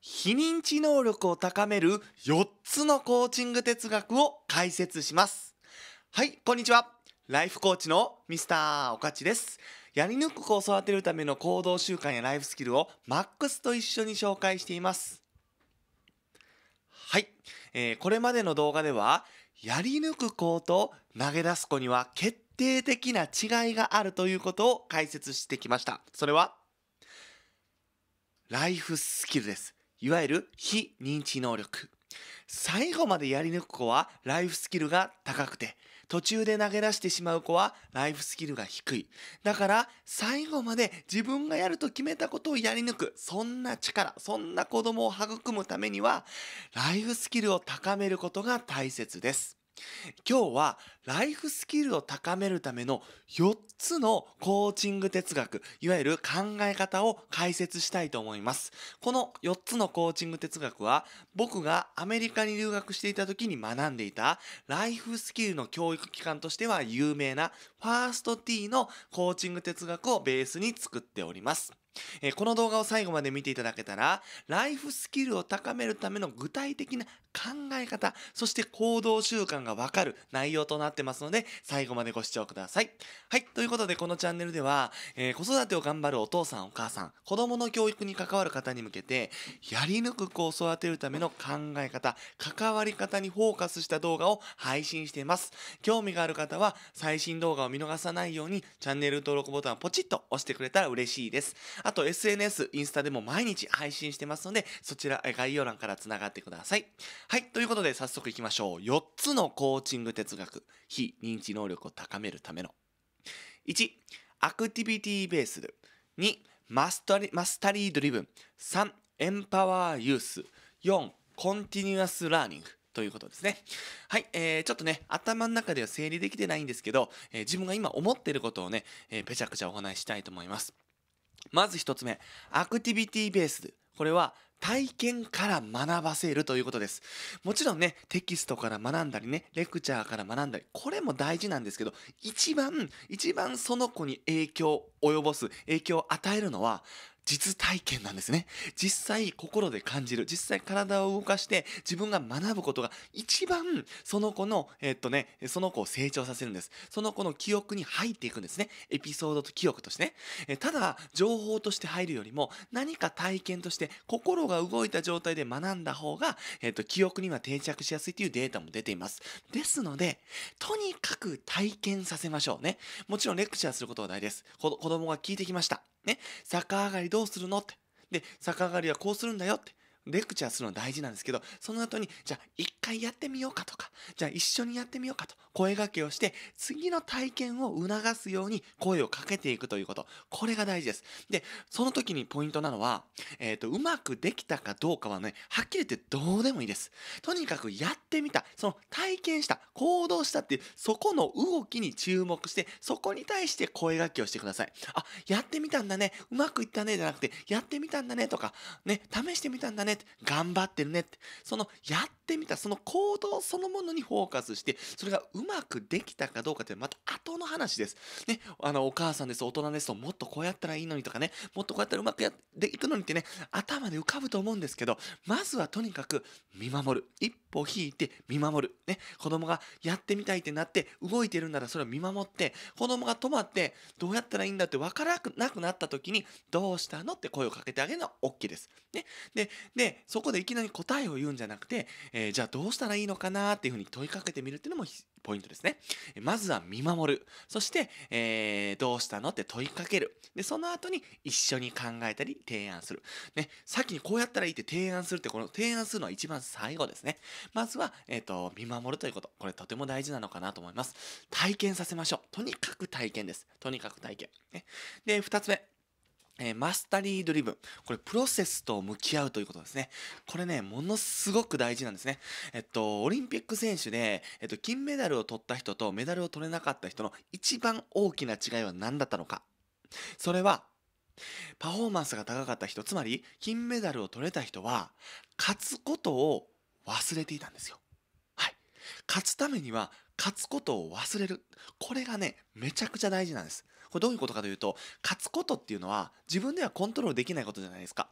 非認知能力を高める4つのコーチング哲学を解説します。はい、こんにちは。ライフコーチのミスターおかちです。やり抜く子を育てるための行動習慣やライフスキルをマックスと一緒に紹介しています。はい、これまでの動画ではやり抜く子と投げ出す子には決定的な違いがあるということを解説してきました。それはライフスキルです。いわゆる非認知能力。最後までやり抜く子はライフスキルが高くて、途中で投げ出してしまう子はライフスキルが低い。だから最後まで自分がやると決めたことをやり抜く、そんな力、そんな子供を育むためにはライフスキルを高めることが大切です。今日はライフスキルを高めるための4つのコーチング哲学、いわゆる考え方を解説したいと思います。この4つのコーチング哲学は僕がアメリカに留学していた時に学んでいたライフスキルの教育機関としては有名なファースト T のコーチング哲学をベースに作っております。この動画を最後まで見ていただけたら、ライフスキルを高めるための具体的な考え方、そして行動習慣がわかる内容となってますので、最後までご視聴ください。はい、ということでこのチャンネルでは、子育てを頑張るお父さんお母さん、子供の教育に関わる方に向けて、やり抜く子を育てるための考え方、関わり方にフォーカスした動画を配信しています。興味がある方は最新動画を見逃さないように、チャンネル登録ボタンをポチッと押してくれたら嬉しいです。あと SNS、インスタでも毎日配信してますので、そちら概要欄からつながってください。はい、ということで早速いきましょう。4つのコーチング哲学、非認知能力を高めるための。1、アクティビティベースド。2、マスタリードリブン。3、エンパワーユース。4、コンティニュアスラーニング。ということですね。はい、ちょっとね、頭の中では整理できてないんですけど、自分が今思っていることをね、ぺちゃくちゃお話ししたいと思います。まず1つ目、アクティビティベース。これは体験から学ばせるということです。もちろんね、テキストから学んだりね、レクチャーから学んだり、これも大事なんですけど、一番その子に影響を及ぼす、影響を与えるのは、実体験なんですね。実際心で感じる、実際体を動かして自分が学ぶことが一番その子の、その子を成長させるんです。その子の記憶に入っていくんですね。エピソードと記憶としてね。ただ情報として入るよりも何か体験として心が動いた状態で学んだ方が、記憶には定着しやすいというデータも出ています。ですので、とにかく体験させましょうね。もちろんレクチャーすることは大事です。子供が聞いてきました。ね、逆上がりどうするのって。で、逆上がりはこうするんだよって。レクチャーするの大事なんですけど、その後に、じゃあ一回やってみようかとか、じゃあ一緒にやってみようかと声掛けをして、次の体験を促すように声をかけていくということ。これが大事です。で、その時にポイントなのは、うまくできたかどうかはね、はっきり言ってどうでもいいです。とにかくやってみた、その体験した、行動したっていう、そこの動きに注目して、そこに対して声掛けをしてください。あ、やってみたんだね、うまくいったね、じゃなくて、やってみたんだねとか、ね、試してみたんだね、頑張ってるねって、そのやってみたその行動そのものにフォーカスして、それがうまくできたかどうかってまた後の話ですね。お母さんです、大人ですと、もっとこうやったらいいのにとかね、もっとこうやったらうまくやっていくのにってね、頭で浮かぶと思うんですけど、まずはとにかく見守る、一歩引いて見守るね。子供がやってみたいってなって動いてるんなら、それを見守って、子供が止まってどうやったらいいんだって分からなくなった時に、どうしたのって声をかけてあげるのは OK ですね。で、そこでいきなり答えを言うんじゃなくて、じゃあどうしたらいいのかなっていうふうに問いかけてみるっていうのもポイントですね。まずは見守る。そして、どうしたのって問いかける。で、その後に一緒に考えたり提案する。ね、先にこうやったらいいって提案するって、この提案するのは一番最後ですね。まずは、見守るということ。これとても大事なのかなと思います。体験させましょう。とにかく体験です。とにかく体験。ね、で、2つ目。マスタリードリブン。これ、プロセスと向き合うということですね。これね、ものすごく大事なんですね。オリンピック選手で、金メダルを取った人とメダルを取れなかった人の一番大きな違いは何だったのか。それは、パフォーマンスが高かった人、つまり、金メダルを取れた人は、勝つことを忘れていたんですよ。はい。勝つためには、勝つことを忘れる。これがね、めちゃくちゃ大事なんです。これどういうことかというと、勝つことっていうのは自分ではコントロールできないことじゃないですか。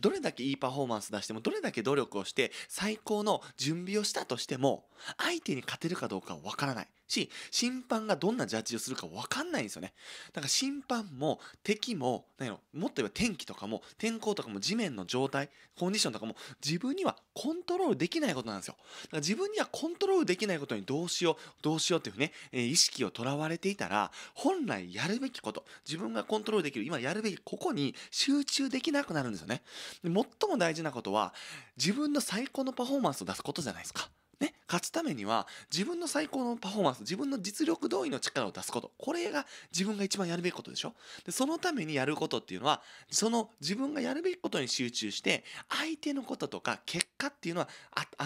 どれだけいいパフォーマンス出しても、どれだけ努力をして最高の準備をしたとしても、相手に勝てるかどうかは分からないし、審判がどんなジャッジをするか分かんないんですよね。だから審判も敵も、もっと言えば天気とかも天候とかも地面の状態、コンディションとかも自分にはコントロールできないことなんですよ。だから自分にはコントロールできないことにどうしようっていうね、意識をとらわれていたら、本来やるべきこと、自分がコントロールできる今やるべきここに集中できなくなるんですよね。で、最も大事なことは自分の最高のパフォーマンスを出すことじゃないですか。勝つためには自分の最高のパフォーマンス、自分の実力通りの力を出すこと、これが自分が一番やるべきことでしょ。で、そのためにやることっていうのは、その自分がやるべきことに集中して、相手のこととか結果っていうのは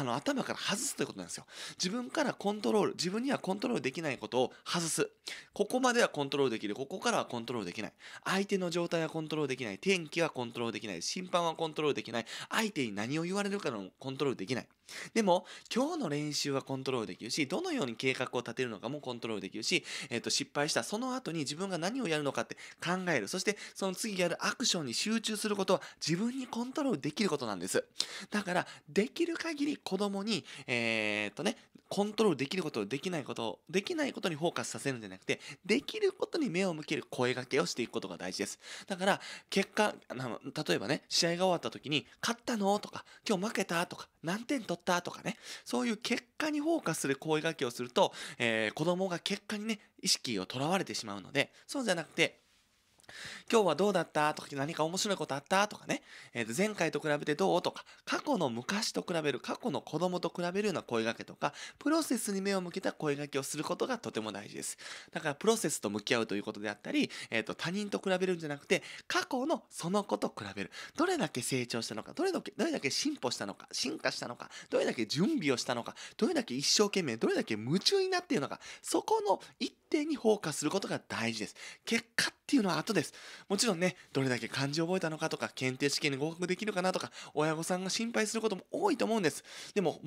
頭から外すということなんですよ。自分にはコントロールできないことを外す。ここまではコントロールできる、ここからはコントロールできない、相手の状態はコントロールできない、天気はコントロールできない、審判はコントロールできない、相手に何を言われるかのコントロールできない。でも今日の練習はコントロールできるし、どのように計画を立てるのかもコントロールできるし、失敗したその後に自分が何をやるのかって考える、そしてその次やるアクションに集中することは自分にコントロールできることなんです。だからできる限り子供にコントロールできることをできないことにフォーカスさせるんじゃなくて、できることに目を向ける声掛けをしていくことが大事です。だから例えばね、試合が終わった時に勝ったのとか、今日負けたとか、何点取ったとかね、そういう結果にフォーカスする声掛けをすると、子供が結果にね、意識をとらわれてしまうので、そうじゃなくて、今日はどうだったとか、何か面白いことあったとかね、前回と比べてどうとか、過去の子供と比べるような声掛けとか、プロセスに目を向けた声掛けをすることがとても大事です。だからプロセスと向き合うということであったり、他人と比べるんじゃなくて、過去のその子と比べる、どれだけ成長したのか、どれだけ進歩したのか、進化したのか、どれだけ準備をしたのか、どれだけ一生懸命、どれだけ夢中になっているのか、そこの一点にフォーカスすることが大事です。結果っていうのは後です。もちろんね、どれだけ漢字を覚えたのかとか、検定試験に合格できるかなとか、親御さんが心配することも多いと思うんです。でも、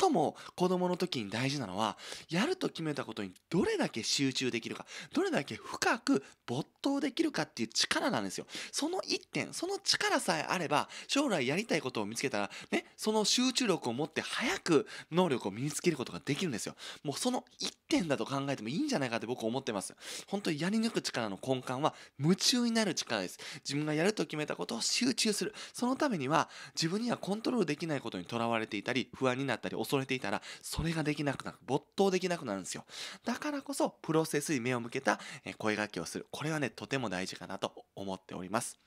最も子供の時に大事なのは、やると決めたことにどれだけ集中できるか、どれだけ深く没頭できるかっていう力なんですよ。その一点、その力さえあれば、将来やりたいことを見つけたらね、その集中力を持って早く能力を身につけることができるんですよ。もうその一点だと考えてもいいんじゃないかって僕は思ってます。本当にやり抜く力の根幹は夢中になる力です。自分がやると決めたことを集中する。そのためには自分にはコントロールできないことにとらわれていたり、不安になったり恐れていたら、それができなくなる、没頭できなくなるんですよ。だからこそプロセスに目を向けた声掛けをする、これはね、とても大事かなと思っております。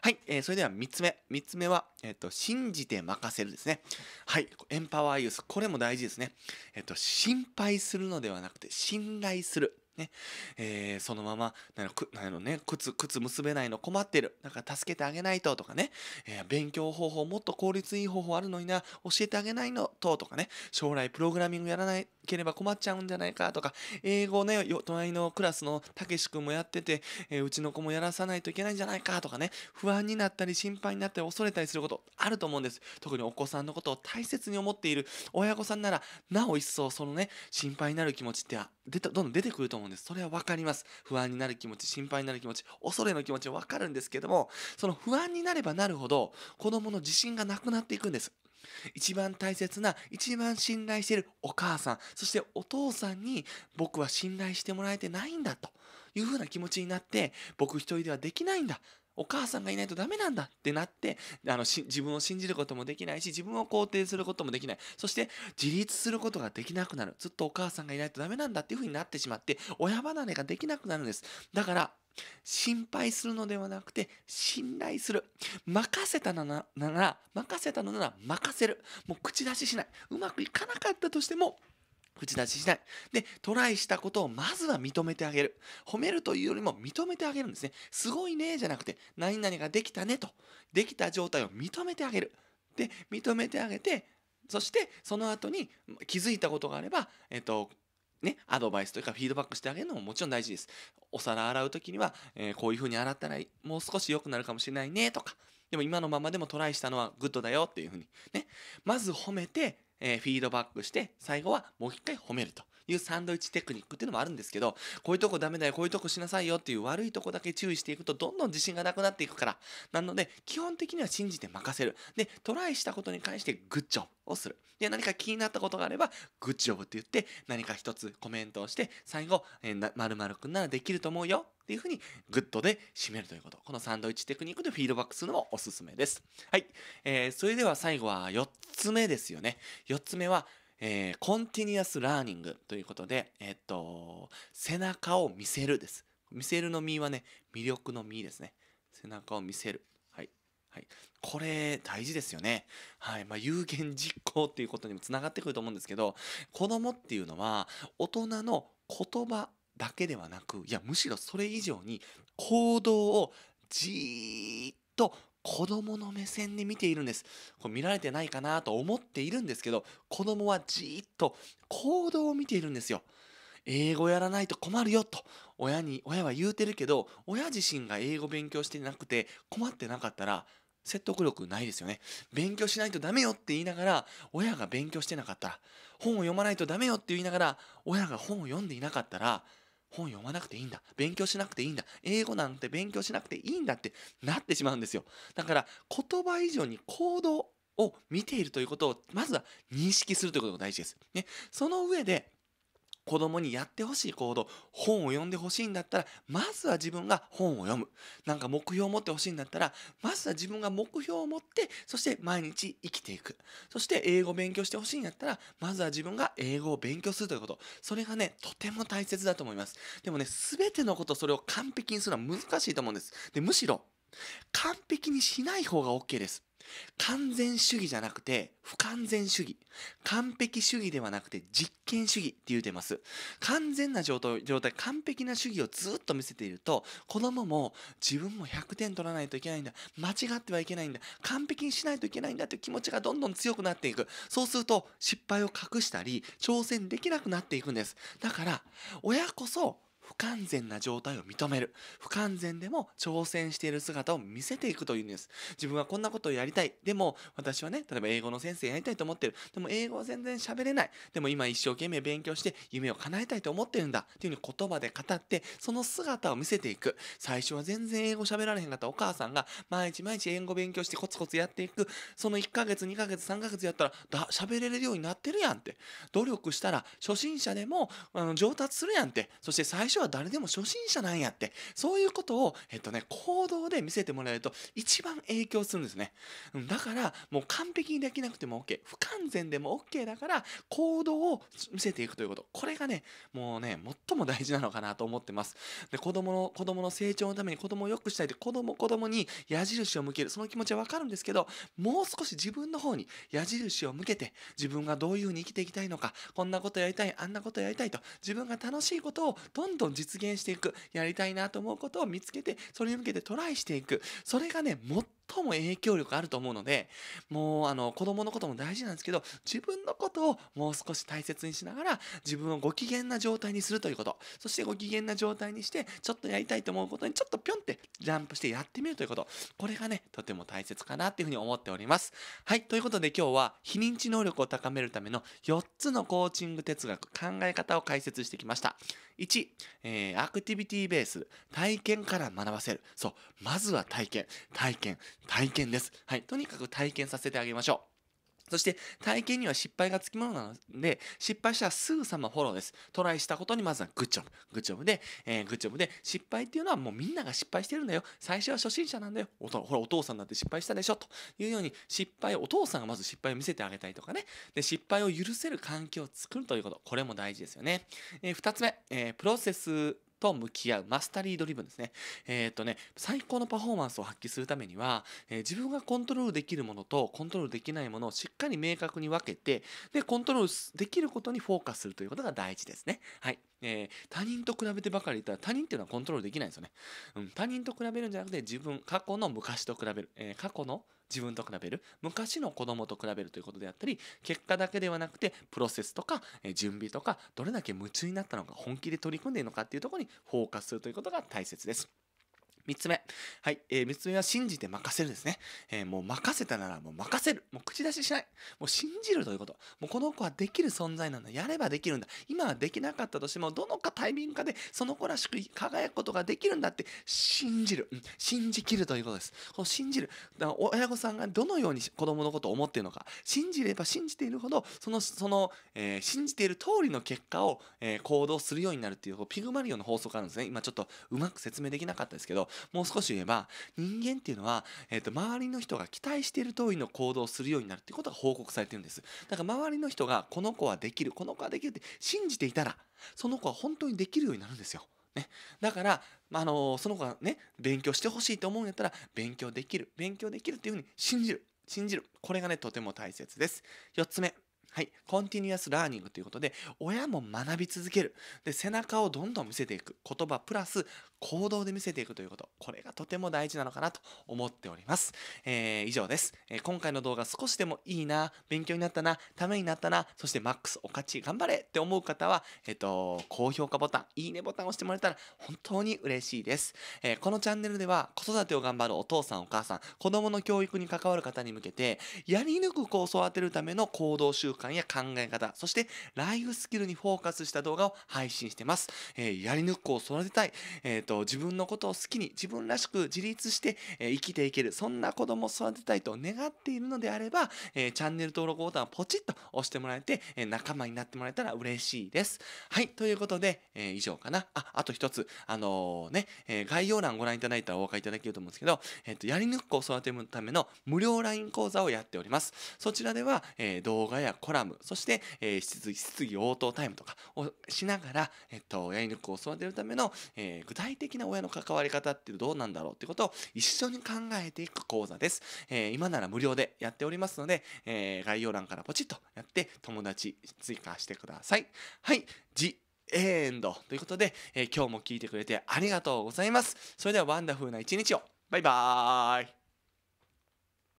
はい、それでは3つ目は、信じて任せるですね。はい、エンパワーユース、これも大事ですね。心配するのではなくて信頼する。ね、そのまま靴結べないの困ってる、だから助けてあげないととかね、勉強方法もっと効率いい方法あるのにな、教えてあげないのととかね、将来プログラミングやらないければ困っちゃうんじゃないかとか、英語ね、隣のクラスのたけし君もやってて、うちの子もやらさないといけないんじゃないかとかね、不安になったり心配になったり恐れたりすることあると思うんです。特にお子さんのことを大切に思っている親御さんならなお一層、そのね、心配になる気持ちってどんどん出てくると思うんです。それは分かります。不安になる気持ち、心配になる気持ち、恐れの気持ちは分かるんですけども、その不安になればなるほど子どもの自信がなくなっていくんです。一番大切な、一番信頼しているお母さん、そしてお父さんに僕は信頼してもらえてないんだというふうな気持ちになって、僕一人ではできないんだ、お母さんがいないとダメなんだってなって、自分を信じることもできないし、自分を肯定することもできない、そして自立することができなくなる、ずっとお母さんがいないとダメなんだっていうふうになってしまって、親離れができなくなるんです。だから心配するのではなくて信頼する。任せたのなら任せる。もう口出ししない。うまくいかなかったとしても口出ししないで、トライしたことをまずは認めてあげる。褒めるというよりも認めてあげるんですね。すごいねじゃなくて、何々ができたねと、できた状態を認めてあげる。で、認めてあげて、そしてその後に気づいたことがあればアドバイスというかフィードバックしてあげるのももちろん大事です。お皿洗う時には、こういう風に洗ったらもう少し良くなるかもしれないねとか、でも今のままでもトライしたのはグッドだよっていう風にね、まず褒めてフィードバックして、最後はもう一回褒めるというサンドイッチテクニックっていうのもあるんですけど、こういうとこダメだよ、こういうとこしなさいよっていう悪いとこだけ注意していくとどんどん自信がなくなっていくから、なので基本的には信じて任せる。で、トライしたことに関してグッジョブをする。で、何か気になったことがあればグッジョブって言って何か一つコメントをして、最後〇〇くんならできると思うよっていうふうにグッドで締めるということ。このサンドイッチテクニックでフィードバックするのもおすすめです。はい。それでは最後は4つ目ですよね。4つ目は、コンティニアスラーニングということで、背中を見せるです。見せるの身はね、魅力の身ですね。背中を見せる。はい、これ大事ですよね。はい、有言実行っていうことにもつながってくると思うんですけど、子供っていうのは大人の言葉だけではなく、いやむしろそれ以上に行動をじーっと子供の目線で見ているんです。これ見られてないかなと思っているんですけど、子供はじーっと行動を見ているんですよ。英語やらないと困るよと親は言うてるけど、親自身が英語勉強してなくて困ってなかったら説得力ないですよね。勉強しないとダメよって言いながら親が勉強してなかったら、本を読まないとダメよって言いながら親が本を読んでいなかったら、本読まなくていいんだ、勉強しなくていいんだ、英語なんて勉強しなくていいんだってなってしまうんですよ。だから言葉以上に行動を見ているということをまずは認識するということが大事です。ね、その上で子供にやってほしい行動、本を読んでほしいんだったら、まずは自分が本を読む。なんか目標を持ってほしいんだったら、まずは自分が目標を持って、そして毎日生きていく。そして英語を勉強してほしいんだったら、まずは自分が英語を勉強するということ。それがね、とても大切だと思います。でもね、すべてのこと、それを完璧にするのは難しいと思うんです。で、むしろ、完璧にしない方が OK です。完全主義じゃなくて不完全主義、完璧主義ではなくて実験主義って言うてます。完全な状態、完璧な主義をずっと見せていると、子供も自分も100点取らないといけないんだ、間違ってはいけないんだ、完璧にしないといけないんだという気持ちがどんどん強くなっていく。そうすると失敗を隠したり挑戦できなくなっていくんです。だから親こそ不完全な状態を認める。不完全でも挑戦している姿を見せていくというんです。自分はこんなことをやりたい。でも私はね、例えば英語の先生やりたいと思ってる。でも英語は全然喋れない。でも今一生懸命勉強して夢を叶えたいと思ってるんだ。っていうふうに言葉で語って、その姿を見せていく。最初は全然英語喋られへんかったお母さんが毎日毎日英語勉強してコツコツやっていく。その1ヶ月、2ヶ月、3ヶ月やったら喋れるようになってるやんって。努力したら初心者でも上達するやんって。そして最初は誰でも初心者なんやって、そういうことを、行動で見せてもらえると一番影響するんですね。だからもう完璧にできなくても OK、 不完全でも OK だから行動を見せていくということ、これがねもうね最も大事なのかなと思ってます。で、子供の成長のために、子供を良くしたいって子供に矢印を向ける、その気持ちは分かるんですけど、もう少し自分の方に矢印を向けて、自分がどういう風に生きていきたいのか、こんなことやりたい、あんなことやりたいと、自分が楽しいことをどんどん実現していく。やりたいなと思うことを見つけて、それに向けてトライしていく。それがね、最も影響力あると思うので、もう子供のことも大事なんですけど、自分のことをもう少し大切にしながら、自分をご機嫌な状態にするということ。そしてご機嫌な状態にして、ちょっとやりたいと思うことにちょっとぴょんってジャンプしてやってみるということ。これがね、とても大切かなっていうふうに思っております。はい、ということで今日は非認知能力を高めるための4つのコーチング哲学、考え方を解説してきました。1、アクティビティベース、体験から学ばせる。そう、まずは体験です。はい、とにかく体験させてあげましょう。そして体験には失敗がつきものなので、失敗したらすぐさまフォローです。トライしたことにまずはグッジョブ。グッジョブで、失敗っていうのはもうみんなが失敗してるんだよ。最初は初心者なんだよ。ほらお父さんだって失敗したでしょ。というようにお父さんがまず失敗を見せてあげたりとかね。で、失敗を許せる環境を作るということ。これも大事ですよね。2つ目、プロセスと向き合う、マスタリードリブンですね。最高のパフォーマンスを発揮するためには、自分がコントロールできるものとコントロールできないものをしっかり明確に分けて、で、コントロールできることにフォーカスするということが大事ですね。はい。他人と比べてばかりいたら、他人っていうのはコントロールできないんですよね。他人と比べるんじゃなくて、自分、過去の昔と比べる、過去の自分と比べる、昔の子供と比べるということであったり、結果だけではなくてプロセスとか準備とか、どれだけ夢中になったのか、本気で取り組んでいるのかっていうところにフォーカスするということが大切です。3つ目。はい。3つ目は信じて任せるですね。もう任せたならもう任せる。もう口出ししない。もう信じるということ。もうこの子はできる存在なんだ。やればできるんだ。今はできなかったとしても、どのかタイミングかでその子らしく輝くことができるんだって信じる。信じきるということです。この信じる。だから親御さんがどのように子供のことを思っているのか。信じれば信じているほど、その信じている通りの結果を、行動するようになるっていう、ピグマリオの法則があるんですね。今ちょっとうまく説明できなかったですけど、もう少し言えば、人間っていうのは、周りの人が期待している通りの行動をするようになるっていうことが報告されてるんです。だから周りの人が、この子はできる、この子はできるって信じていたら、その子は本当にできるようになるんですよ。ね、だから、その子がね、勉強してほしいと思うんだったら、勉強できるっていうふうに信じる。これがね、とても大切です。4つ目。はい。コンティニュアスラーニングということで、親も学び続ける。で、背中をどんどん見せていく。言葉プラス行動で見せていくということ。これがとても大事なのかなと思っております。以上です。今回の動画少しでもいいな、勉強になったな、ためになったな、そしてマックスお勝ち頑張れって思う方は、高評価ボタン、いいねボタンを押してもらえたら本当に嬉しいです。このチャンネルでは子育てを頑張るお父さんお母さん、子供の教育に関わる方に向けて、やり抜く子を育てるための行動習慣や考え方、そしてライフスキルにフォーカスした動画を配信してます。やり抜く子を育てたい、自分のことを好きに自分らしく自立して、生きていける、そんな子供を育てたいと願っているのであれば、チャンネル登録ボタンをポチッと押してもらえて、仲間になってもらえたら嬉しいです。はい、ということで、以上かな。あと一つ、概要欄ご覧いただいたらお分かりいただけると思うんですけど、やり抜く子を育てるための無料 LINE 講座をやっております。そちらでは、動画やコラム、そして、質疑応答タイムとかをしながら、やり抜く子を育てるための、具体的な親の関わり方ってどうなんだろうってことを一緒に考えていく講座です。今なら無料でやっておりますので、概要欄からポチッとやって友達追加してください。はい、The End ということで、今日も聞いてくれてありがとうございます。それではワンダフルな一日を。バイバーイ。